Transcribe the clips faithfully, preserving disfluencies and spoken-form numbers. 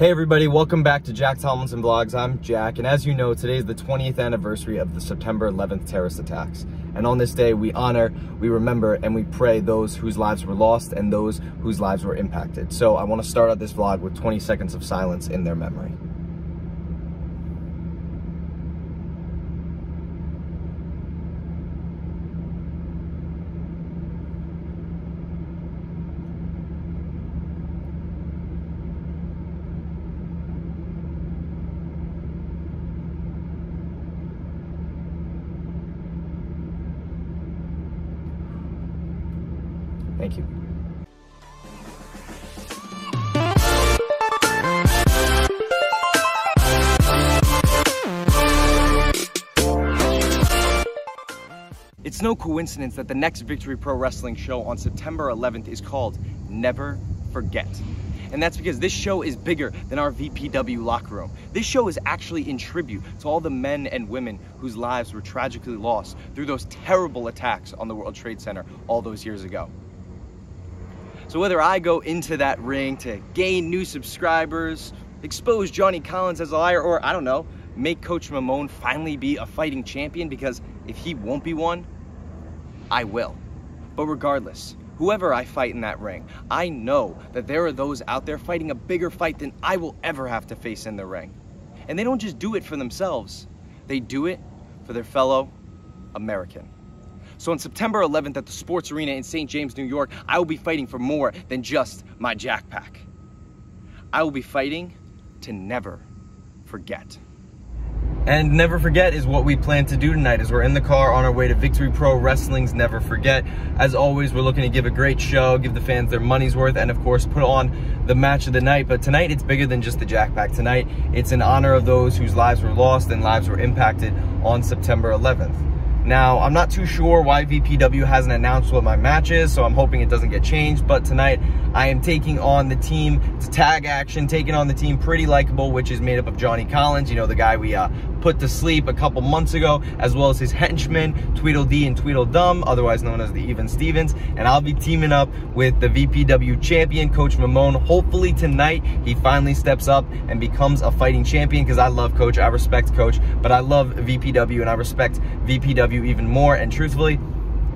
Hey everybody, welcome back to Jack Tomlinson Vlogs. I'm Jack, and as you know, today is the twentieth anniversary of the September eleventh terrorist attacks. And on this day, we honor, we remember, and we pray those whose lives were lost and those whose lives were impacted. So I want to start out this vlog with twenty seconds of silence in their memory. Thank you. It's no coincidence that the next Victory Pro Wrestling show on September eleventh is called Never Forget. And that's because this show is bigger than our V P W locker room. This show is actually in tribute to all the men and women whose lives were tragically lost through those terrible attacks on the World Trade Center all those years ago. So whether I go into that ring to gain new subscribers, expose Johnny Collins as a liar, or I don't know, make Coach Mamone finally be a fighting champion, because if he won't be one, I will. But regardless, whoever I fight in that ring, I know that there are those out there fighting a bigger fight than I will ever have to face in the ring. And they don't just do it for themselves, they do it for their fellow American. So on September eleventh at the Sports Arena in Saint James, New York, I will be fighting for more than just my Jackpack. I will be fighting to never forget. And Never Forget is what we plan to do tonight as we're in the car on our way to Victory Pro Wrestling's Never Forget. As always, we're looking to give a great show, give the fans their money's worth, and of course put on the match of the night. But tonight it's bigger than just the Jackpack. Tonight it's in honor of those whose lives were lost and lives were impacted on September eleventh. Now, I'm not too sure why V P W hasn't announced what my match is, so I'm hoping it doesn't get changed, but tonight I am taking on the team, it's tag action, taking on the team Pretty Likeable, which is made up of Johnny Collins, you know, the guy we uh, put to sleep a couple months ago, as well as his henchmen, Tweedledee and Tweedledum, otherwise known as the Even Stevens, and I'll be teaming up with the V P W champion, Coach Mamone. Hopefully tonight he finally steps up and becomes a fighting champion, because I love Coach, I respect Coach, but I love V P W and I respect V P W even more, and truthfully,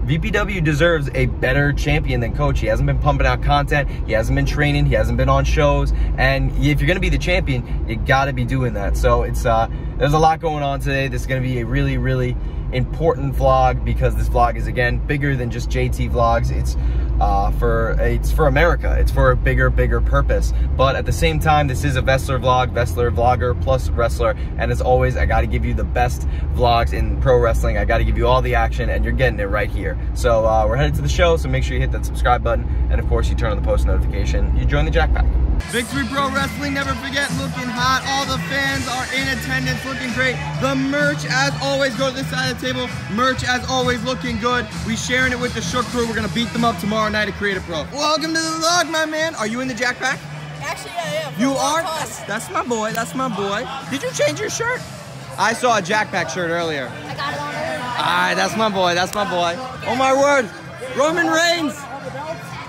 V P W deserves a better champion than Coach. He hasn't been pumping out content, he hasn't been training, he hasn't been on shows, and if you're gonna be the champion, you gotta be doing that. So it's uh, there's a lot going on today. This is gonna be a really, really important vlog, because this vlog is again bigger than just J T vlogs. It's uh, for it's for America. It's for a bigger, bigger purpose. But at the same time, this is a Wrestler vlog, Wrestler vlogger plus wrestler. And as always, I got to give you the best vlogs in pro wrestling. I got to give you all the action, and you're getting it right here. So uh, we're headed to the show. So make sure you hit that subscribe button, and of course, you turn on the post notification. You join the Jackpack. Victory Pro Wrestling, Never Forget, looking hot. All the fans are in attendance, looking great. The merch, as always, go to this side of the table. Merch, as always, looking good. We sharing it with the Shook Crew. We're going to beat them up tomorrow night at Creative Pro. Welcome to the vlog, my man. Are you in the Jackpack? Actually, yeah, yeah. You are? That's, that's my boy. That's my boy. Did you change your shirt? I saw a Jackpack shirt earlier. I got it on earlier. All right, that's my boy. That's my boy. Oh, my word. Roman Reigns.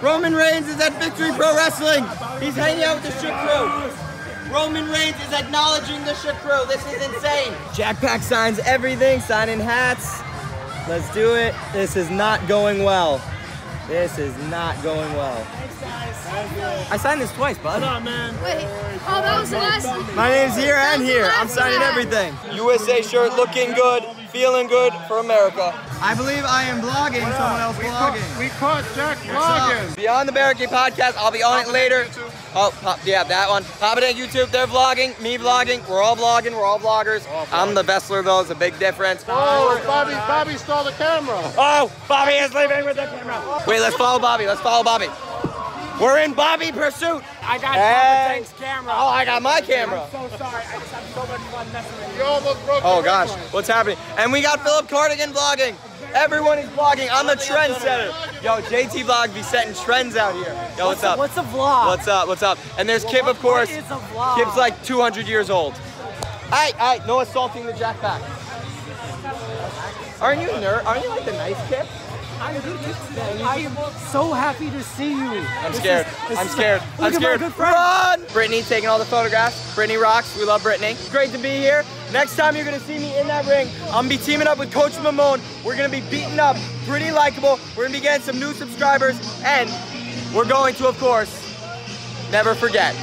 Roman Reigns is at Victory Pro Wrestling. He's hanging out with the Shook Crew. Roman Reigns is acknowledging the Shook Crew. This is insane. Jackpack signs everything, signing hats. Let's do it. This is not going well. This is not going well. Thanks, guys. I signed this twice, bud. What's up, man? Wait. Oh, that was the last one. My name's here and here. I'm signing everything. U S A shirt looking good, feeling good for America. I believe I am vlogging someone else we vlogging. Caught, we caught Jack vlogging. Beyond the Barricade Podcast, I'll be on pop it later. It oh, pop, yeah, that one. Pop it at YouTube, they're vlogging, me vlogging, we're all vlogging, we're all vloggers. All I'm the wrestler though, it's a big difference. Oh, oh Bobby, Bobby stole the camera. Oh, Bobby is leaving with the camera. Wait, let's follow Bobby, let's follow Bobby. We're in Bobby pursuit. I got hey. Thomas Tank's camera. Oh, I got my camera. I'm so sorry. I just had so much fun messing with you. You almost broke oh, gosh. One. What's happening? And we got Philip Cardigan vlogging. Everyone is vlogging. I'm the trendsetter. Yo, J T Vlog be setting trends out here. Yo, what's, what's up? What's a vlog? What's up? What's up? And there's well, Kip, of course. What is a vlog? Kip's like two hundred years old. All right, all right. No assaulting the Jackpack. Aren't you nerd? Aren't you like the nice Kip? I'm good today. I am so happy to see you. I'm this scared. Is, I'm scared. Like, I'm scared. Run! Brittany taking all the photographs. Brittany rocks. We love Brittany. Great to be here. Next time you're gonna see me in that ring, I'm gonna be teaming up with Coach Mamone. We're gonna be beating up Pretty Likeable. We're gonna be getting some new subscribers, and we're going to, of course, never forget.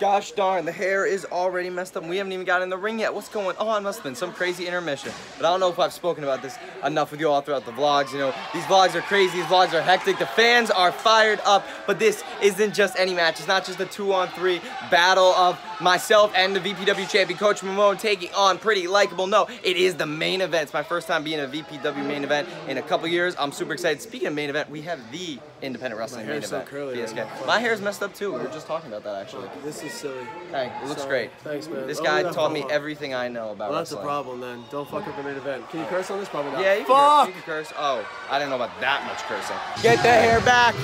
Gosh darn, the hair is already messed up. We haven't even gotten in the ring yet. What's going on? Must have been some crazy intermission. But I don't know if I've spoken about this enough with you all throughout the vlogs. You know, these vlogs are crazy. These vlogs are hectic. The fans are fired up. But this isn't just any match. It's not just a two-on-three battle of myself and the V P W champion, Coach Mamone, taking on Pretty Likeable. No, it is the main event. It's my first time being a V P W main event in a couple years. I'm super excited. Speaking of main event, we have the independent wrestling main event. My hair is messed up too. We were just talking about that actually. This is silly. Hey, it looks great. Thanks, man. This guy taught me everything I know about wrestling. Well, that's the problem then. Don't fuck up the main event. Can you curse on this? Probably not. Yeah, you can curse. Oh, I didn't know about that much cursing. Get that hair back.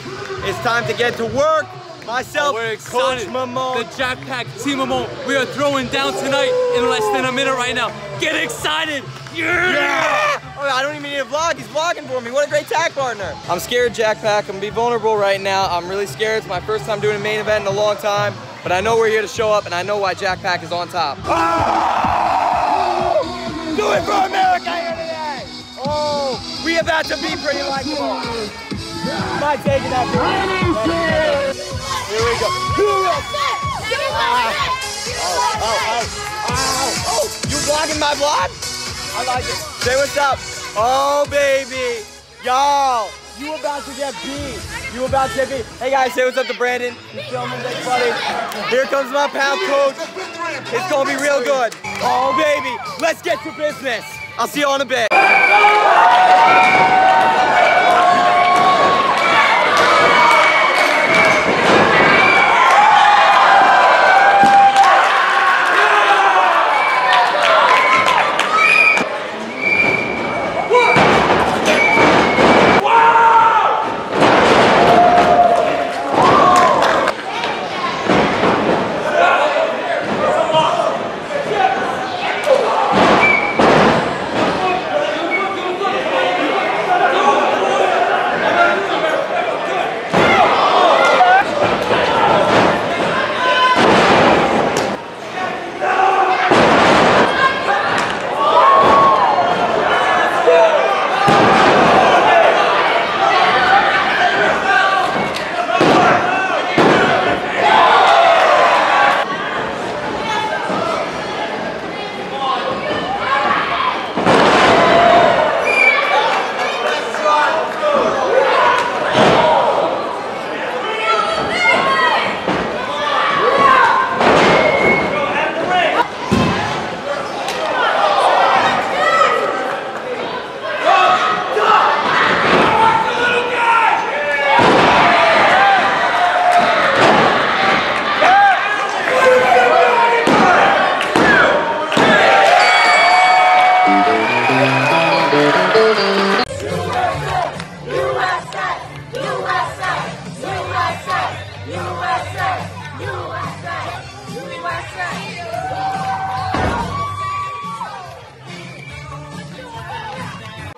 It's time to get to work. Myself, we're Coach Mamone, the Jackpack Team Mamone. We are throwing down tonight in less than a minute right now. Get excited! Yeah! yeah! Oh, I don't even need a vlog. He's vlogging for me. What a great tag partner. I'm scared, Jackpack. I'm gonna be vulnerable right now. I'm really scared. It's my first time doing a main event in a long time, but I know we're here to show up, and I know why Jackpack is on top. Oh! Do it for America here today! Oh, we about to be Pretty Likeable. My take it after. Here we go. Oh, you vlogging my vlog? I like it. Say what's up. Oh, baby. Y'all, you about to get beat. You about to get beat. Hey, guys, say what's up to Brandon. He's filming this, buddy. Here comes my pound coach. It's going to be real good. Oh, baby. Let's get to business. I'll see you all in a bit.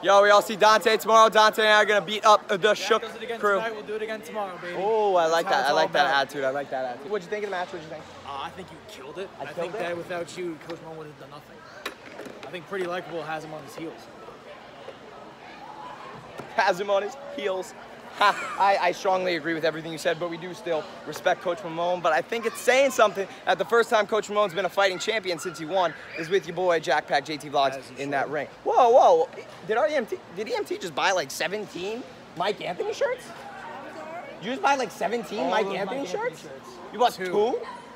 Yo, we all see Dante tomorrow. Dante and I are gonna beat up the Shook Crew. Tonight. We'll do it again tomorrow, baby. Oh, I like that. I like that attitude. I like that attitude. What'd you think of the match? What'd you think? Uh, I think you killed it. I, I killed think it? that without you, Coach Momoa would have done nothing. I think Pretty Likeable has him on his heels. Has him on his heels. Ha, I, I strongly agree with everything you said, but we do still respect Coach Mamone. But I think it's saying something that the first time Coach Mamone's been a fighting champion since he won is with your boy Jackpack J T Vlogs that in that ring. Whoa, whoa! Did our E M T did E M T just buy like seventeen Mike Anthony shirts? Did you just buy like seventeen All Mike Anthony Mike shirts? Anthony shirts? You bought two. two?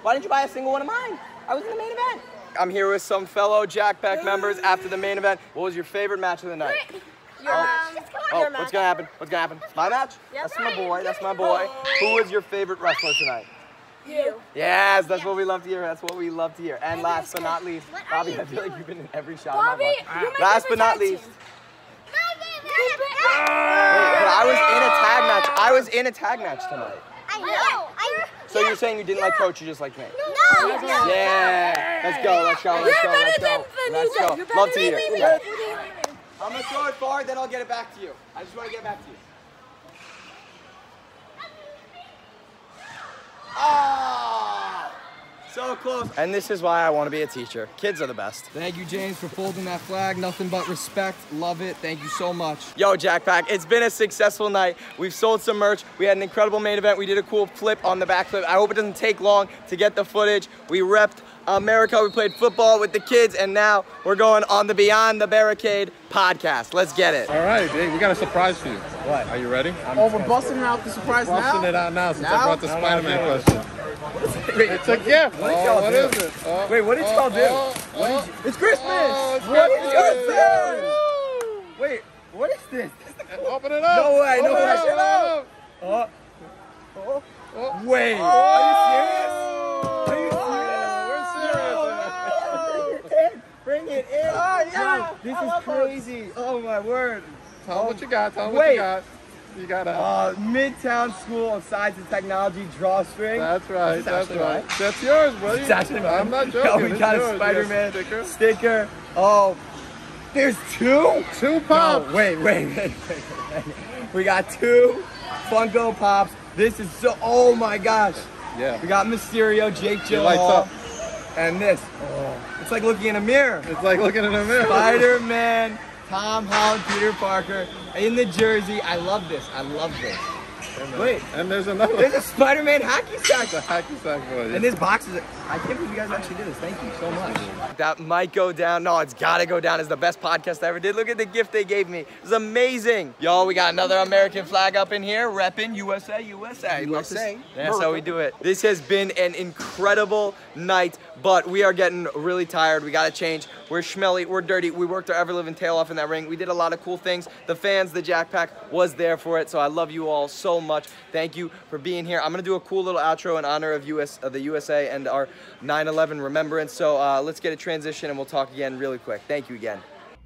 Why didn't you buy a single one of mine? I was in the main event. I'm here with some fellow Jackpack members after the main event. What was your favorite match of the night? Oh, um, oh your what's gonna happen? What's gonna happen? My match? Yeah, that's right. my boy. That's my boy. Who is your favorite wrestler tonight? You. Yes, that's yes. what we love to hear. That's what we love to hear. And last but not least, what Bobby, I feel doing? like you've been in every shot Bobby, of my life. Last but not least. But I was in a tag match. I was in a tag match tonight. I know. I, so yeah, you're saying you didn't yeah. like Coach, you just like me? No. no. no. Yeah. Let's go. Let's go. Let's go. Let's go. Let's go. Love to hear. All I'm going to throw it forward, then I'll get it back to you. I just want to get back to you. Oh! So close. And this is why I want to be a teacher. Kids are the best. Thank you, James, for folding that flag. Nothing but respect. Love it. Thank you so much. Yo, Jackpack, it's been a successful night. We've sold some merch. We had an incredible main event. We did a cool flip on the backflip. I hope it doesn't take long to get the footage. We repped America. We played football with the kids, and now we're going on the Beyond the Barricade podcast. Let's get it. All right, hey, we got a surprise for you. What? Are you ready? I'm oh, we're busting out the surprise busting now? Busting it out now since now? I brought the no, Spider-Man no, no, no. question. Wait, it's a gift. What did y'all oh, do? What is it? Oh, Wait, what did y'all do? Oh, oh, did you... It's Christmas! Oh, it's what Christmas! Christmas! Wait, what is this? Open it up! No way, no way! Oh, oh. Oh. Oh. Wait, oh. Are you serious? Are you serious? Oh. We're serious. Bring it in! Oh, yeah! Dude, this I is crazy! It. Oh my word! Tell them what you got, tell them what you got. You got a uh, Midtown School of Science and Technology drawstring. That's right. That's right. Mine. That's yours, brother. It's actually mine. I'm not joking. Yo, we got a Spider-Man sticker. sticker. Oh, there's two. Two pops. No, wait, wait, wait, wait, wait. We got two Funko Pops. This is so. Oh my gosh. Yeah. We got Mysterio, Jake Gyllenhaal, and this. Oh. It's like looking in a mirror. It's like looking in a mirror. Spider-Man. Tom Holland, Peter Parker, in the jersey. I love this. I love this. And Wait. And there's another. There's a Spider-Man hockey sack. The hockey sack boy. And this box is. I can't believe you guys actually did this. Thank you so much. That might go down. No, it's gotta go down as the best podcast I ever did. Look at the gift they gave me. It was amazing. Yo, we got another American flag up in here, repping U S A, U S A. U S A. That's how we do it. This has been an incredible night, but we are getting really tired. We gotta change. We're schmelly, we're dirty. We worked our ever-living tail off in that ring. We did a lot of cool things. The fans, the Jackpack was there for it, so I love you all so much. much. Thank you for being here. I'm gonna do a cool little outro in honor of U S of the U S A and our nine eleven remembrance. So uh, let's get a transition and we'll talk again really quick. Thank you again.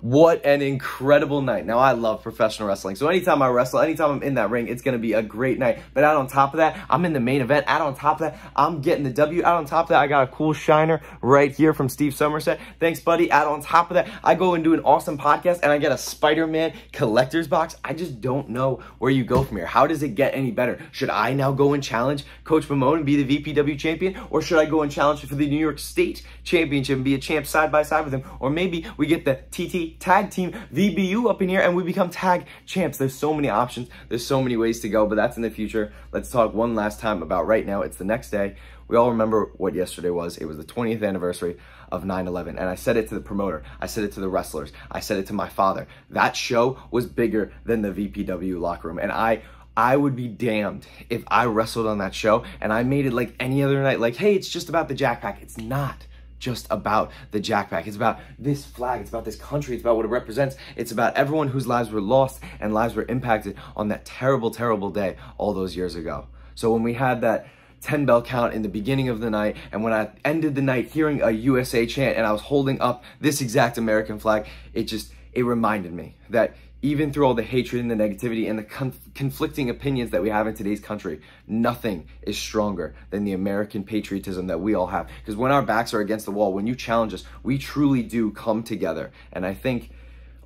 What an incredible night. Now, I love professional wrestling. So anytime I wrestle, anytime I'm in that ring, it's going to be a great night. But out on top of that, I'm in the main event. Out on top of that, I'm getting the W. Out on top of that, I got a cool shiner right here from Steve Somerset. Thanks, buddy. Out on top of that, I go and do an awesome podcast, and I get a Spider-Man collector's box. I just don't know where you go from here. How does it get any better? Should I now go and challenge Coach Mamone and be the V P W champion? Or should I go and challenge for the New York State Championship and be a champ side by side with him? Or maybe we get the T T Tag Team V B U up in here and we become tag champs. There's so many options. There's so many ways to go, but that's in the future. Let's talk one last time about right now. It's the next day. We all remember what yesterday was. It was the twentieth anniversary of nine eleven. And I said it to the promoter. I said it to the wrestlers. I said it to my father. That show was bigger than the V P W locker room. And I I would be damned if I wrestled on that show and I made it like any other night. Like, hey, it's just about the Jackpack. It's not just about the Jackpack. It's about this flag. It's about this country. It's about what it represents. It's about everyone whose lives were lost and lives were impacted on that terrible, terrible day all those years ago. So when we had that ten bell count in the beginning of the night, and when I ended the night hearing a U S A chant and I was holding up this exact American flag, it just, it reminded me that even through all the hatred and the negativity and the conf- conflicting opinions that we have in today's country, nothing is stronger than the American patriotism that we all have. Because when our backs are against the wall, when you challenge us, we truly do come together. And I think,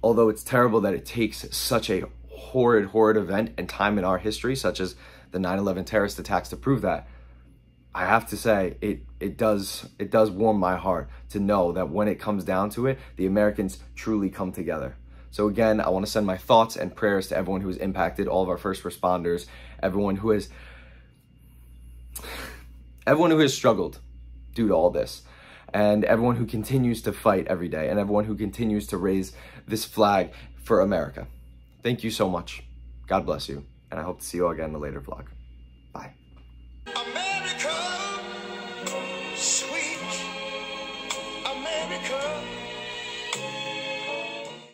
although it's terrible that it takes such a horrid, horrid event and time in our history, such as the nine eleven terrorist attacks, to prove that, I have to say, it it does it does warm my heart to know that when it comes down to it, the Americans truly come together. So again, I want to send my thoughts and prayers to everyone who was impacted, all of our first responders, everyone who has, everyone who has struggled due to all this, and everyone who continues to fight every day, and everyone who continues to raise this flag for America. Thank you so much. God bless you, and I hope to see you all again in a later vlog. Bye. America, sweet America.